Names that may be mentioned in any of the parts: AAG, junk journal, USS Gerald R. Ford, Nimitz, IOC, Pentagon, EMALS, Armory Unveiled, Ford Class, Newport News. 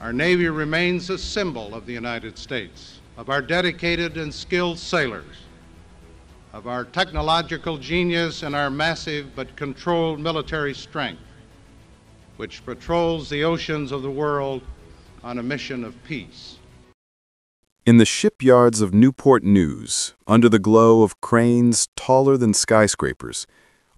Our Navy remains a symbol of the United States, of our dedicated and skilled sailors, of our technological genius and our massive but controlled military strength, which patrols the oceans of the world on a mission of peace. In the shipyards of Newport News, under the glow of cranes taller than skyscrapers,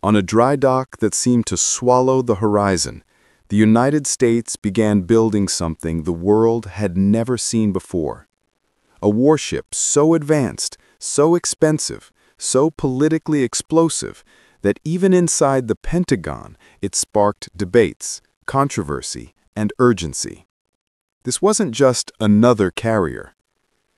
on a dry dock that seemed to swallow the horizon, the United States began building something the world had never seen before. A warship so advanced, so expensive, so politically explosive, that even inside the Pentagon it sparked debates, controversy, and urgency. This wasn't just another carrier.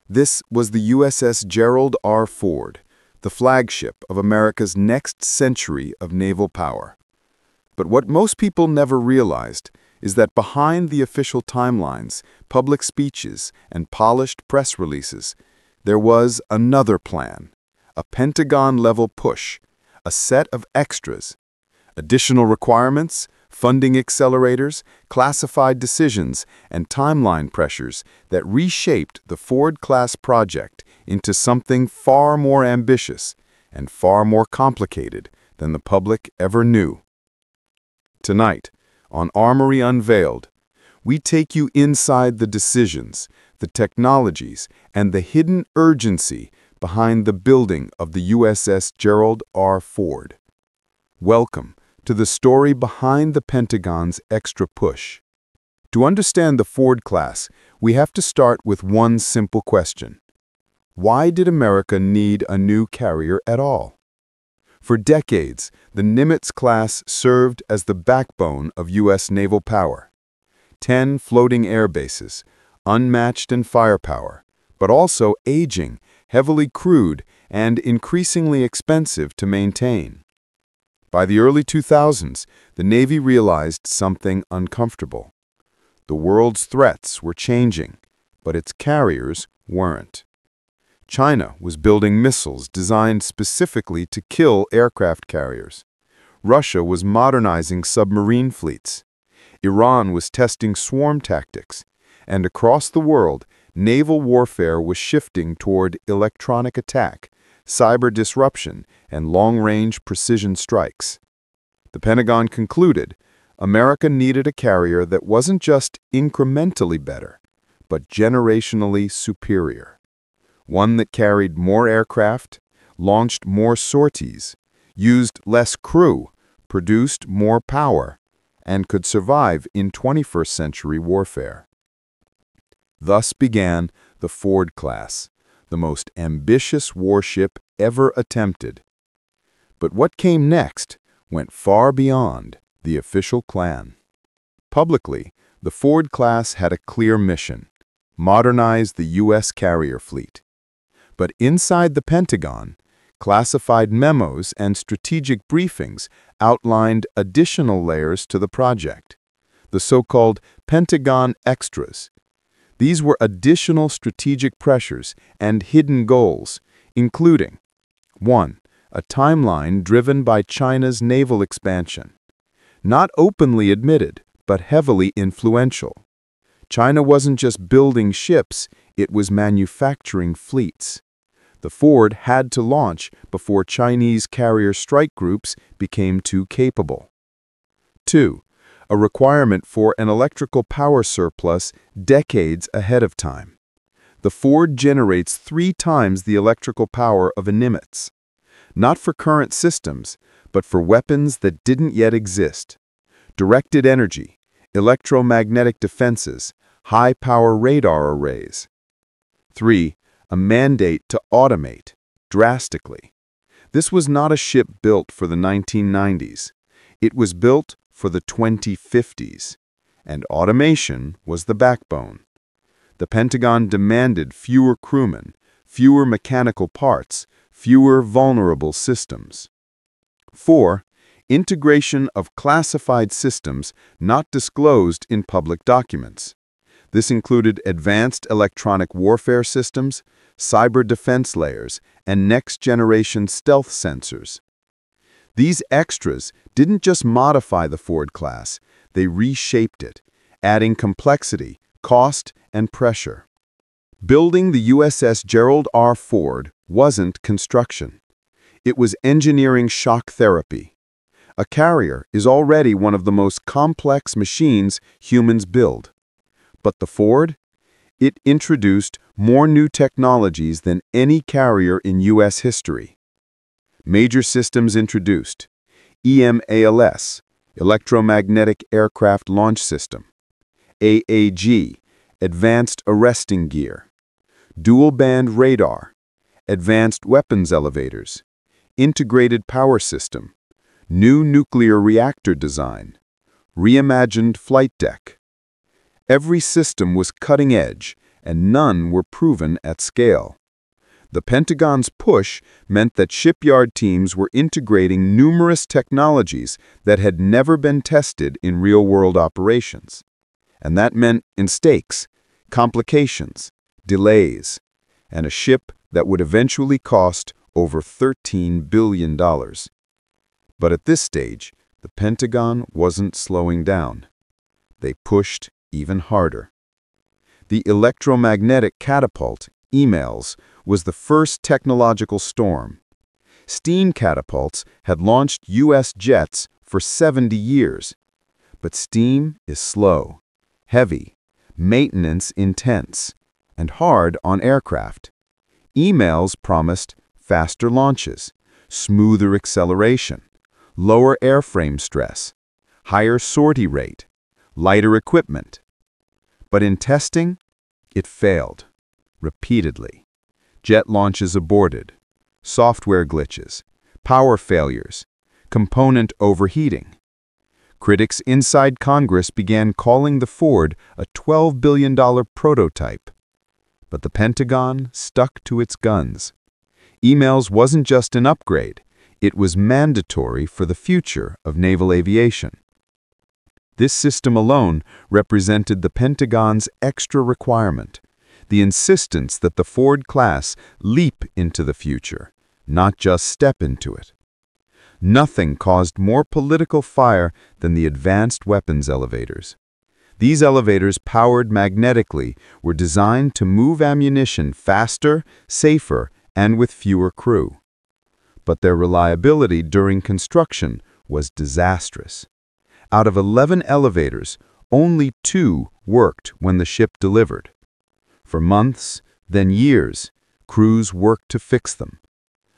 This was the USS Gerald R. Ford, the flagship of America's next century of naval power. But what most people never realized is that behind the official timelines, public speeches, and polished press releases, there was another plan, a Pentagon-level push, a set of extras, additional requirements, funding accelerators, classified decisions, and timeline pressures that reshaped the Ford Class project into something far more ambitious and far more complicated than the public ever knew. Tonight, on Armory Unveiled, we take you inside the decisions, the technologies, and the hidden urgency behind the building of the USS Gerald R. Ford. Welcome to the story behind the Pentagon's extra push. To understand the Ford class, we have to start with one simple question. Why did America need a new carrier at all? For decades, the Nimitz class served as the backbone of U.S. naval power. 10 floating air bases, unmatched in firepower, but also aging, heavily crewed, and increasingly expensive to maintain. By the early 2000s, the Navy realized something uncomfortable. The world's threats were changing, but its carriers weren't. China was building missiles designed specifically to kill aircraft carriers. Russia was modernizing submarine fleets. Iran was testing swarm tactics. And across the world, naval warfare was shifting toward electronic attack, cyber disruption, and long-range precision strikes. The Pentagon concluded America needed a carrier that wasn't just incrementally better, but generationally superior. One that carried more aircraft, launched more sorties, used less crew, produced more power, and could survive in 21st century warfare. Thus began the Ford class, the most ambitious warship ever attempted. But what came next went far beyond the official plan. Publicly, the Ford class had a clear mission: modernize the U.S. carrier fleet. But inside the Pentagon, classified memos and strategic briefings outlined additional layers to the project, the so-called Pentagon extras. These were additional strategic pressures and hidden goals, including 1. A timeline driven by China's naval expansion. Not openly admitted, but heavily influential. China wasn't just building ships, it was manufacturing fleets. The Ford had to launch before Chinese carrier strike groups became too capable. 2. A requirement for an electrical power surplus decades ahead of time. The Ford generates 3 times the electrical power of a Nimitz. Not for current systems, but for weapons that didn't yet exist. Directed energy, electromagnetic defenses, high-power radar arrays. 3. A mandate to automate, drastically. This was not a ship built for the 1990s. It was built for the 2050s, and automation was the backbone. The Pentagon demanded fewer crewmen, fewer mechanical parts, fewer vulnerable systems. 4. Integration of classified systems not disclosed in public documents. This included advanced electronic warfare systems, cyber defense layers, and next-generation stealth sensors. These extras didn't just modify the Ford class, they reshaped it, adding complexity, cost, and pressure. Building the USS Gerald R. Ford wasn't construction. It was engineering shock therapy. A carrier is already one of the most complex machines humans build. But the Ford? It introduced more new technologies than any carrier in U.S. history. Major systems introduced: EMALS, Electromagnetic Aircraft Launch System; AAG, Advanced Arresting Gear; Dual-Band Radar; Advanced Weapons Elevators; Integrated Power System; New Nuclear Reactor Design; Reimagined Flight Deck. Every system was cutting edge, and none were proven at scale. The Pentagon's push meant that shipyard teams were integrating numerous technologies that had never been tested in real-world operations. And that meant mistakes, complications, delays, and a ship that would eventually cost over $13 billion. But at this stage, the Pentagon wasn't slowing down. They pushed even harder. The electromagnetic catapult, EMALS, was the first technological storm. Steam catapults had launched U.S. jets for 70 years, but steam is slow, heavy, maintenance intense, and hard on aircraft. EMALS promised faster launches, smoother acceleration, lower airframe stress, higher sortie rate, lighter equipment. But in testing, it failed repeatedly. Jet launches aborted, software glitches, power failures, component overheating. Critics inside Congress began calling the Ford a $12 billion prototype. But the Pentagon stuck to its guns. EMALS wasn't just an upgrade, it was mandatory for the future of naval aviation. This system alone represented the Pentagon's extra requirement, the insistence that the Ford class leap into the future, not just step into it. Nothing caused more political fire than the advanced weapons elevators. These elevators, powered magnetically, were designed to move ammunition faster, safer, and with fewer crew. But their reliability during construction was disastrous. Out of 11 elevators, only 2 worked when the ship delivered. For months, then years, crews worked to fix them.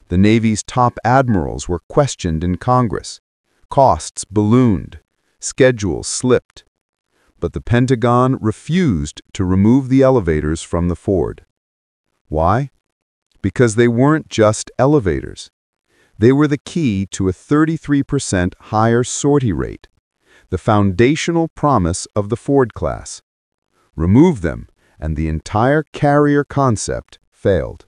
The Navy's top admirals were questioned in Congress. Costs ballooned. Schedules slipped. But the Pentagon refused to remove the elevators from the Ford. Why? Because they weren't just elevators. They were the key to a 33% higher sortie rate, the foundational promise of the Ford class. Remove them, and the entire carrier concept failed.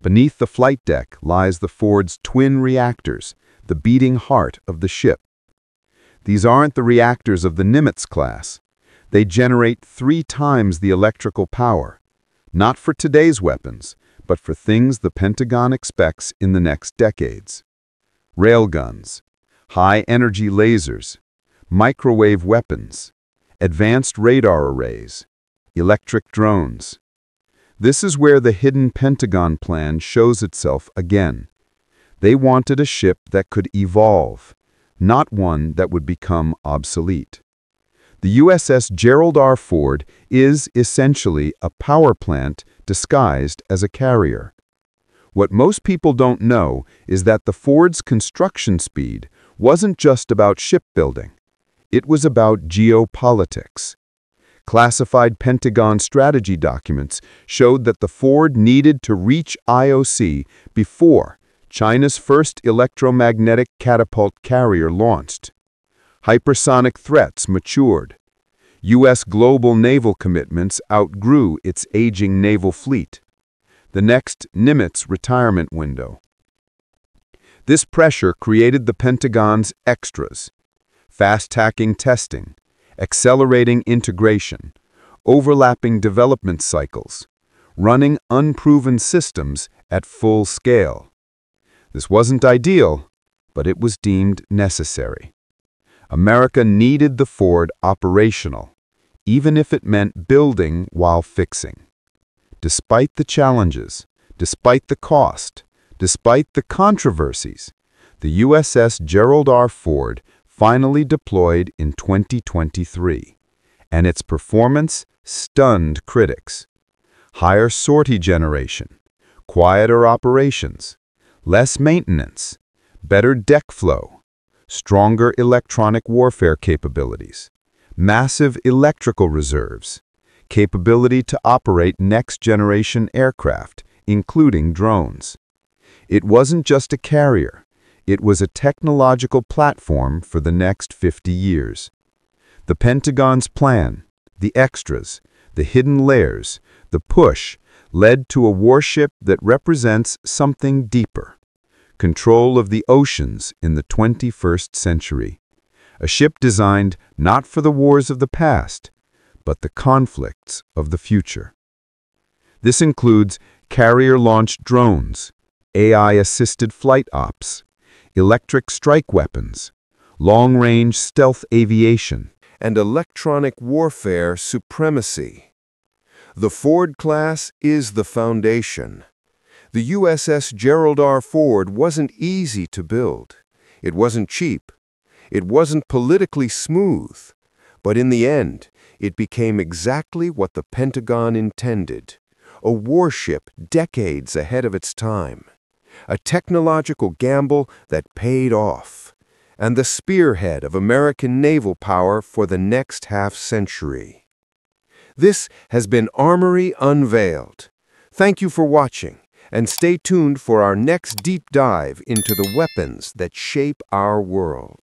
Beneath the flight deck lies the Ford's twin reactors, the beating heart of the ship. These aren't the reactors of the Nimitz class. They generate 3 times the electrical power, not for today's weapons, but for things the Pentagon expects in the next decades. Railguns, high-energy lasers, microwave weapons, advanced radar arrays, electric drones. This is where the hidden Pentagon plan shows itself again. They wanted a ship that could evolve, not one that would become obsolete. The USS Gerald R. Ford is essentially a power plant disguised as a carrier. What most people don't know is that the Ford's construction speed wasn't just about shipbuilding. It was about geopolitics. Classified Pentagon strategy documents showed that the Ford needed to reach IOC before China's first electromagnetic catapult carrier launched. Hypersonic threats matured. U.S. global naval commitments outgrew its aging naval fleet. The next Nimitz retirement window. This pressure created the Pentagon's extras: fast-tracking testing, accelerating integration, overlapping development cycles, running unproven systems at full scale. This wasn't ideal, but it was deemed necessary. America needed the Ford operational, even if it meant building while fixing. Despite the challenges, despite the cost, despite the controversies, the USS Gerald R. Ford finally deployed in 2023, and its performance stunned critics. Higher sortie generation, quieter operations, less maintenance, better deck flow, stronger electronic warfare capabilities, massive electrical reserves, capability to operate next-generation aircraft, including drones. It wasn't just a carrier, it was a technological platform for the next 50 years. The Pentagon's plan, the extras, the hidden layers, the push, led to a warship that represents something deeper. Control of the oceans in the 21st century. A ship designed not for the wars of the past, but the conflicts of the future. This includes carrier-launched drones, AI-assisted flight ops, electric strike weapons, long-range stealth aviation, and electronic warfare supremacy. The Ford class is the foundation. The USS Gerald R. Ford wasn't easy to build. It wasn't cheap. It wasn't politically smooth. But in the end, it became exactly what the Pentagon intended, a warship decades ahead of its time, a technological gamble that paid off, and the spearhead of American naval power for the next half-century. This has been Armory Unveiled. Thank you for watching, and stay tuned for our next deep dive into the weapons that shape our world.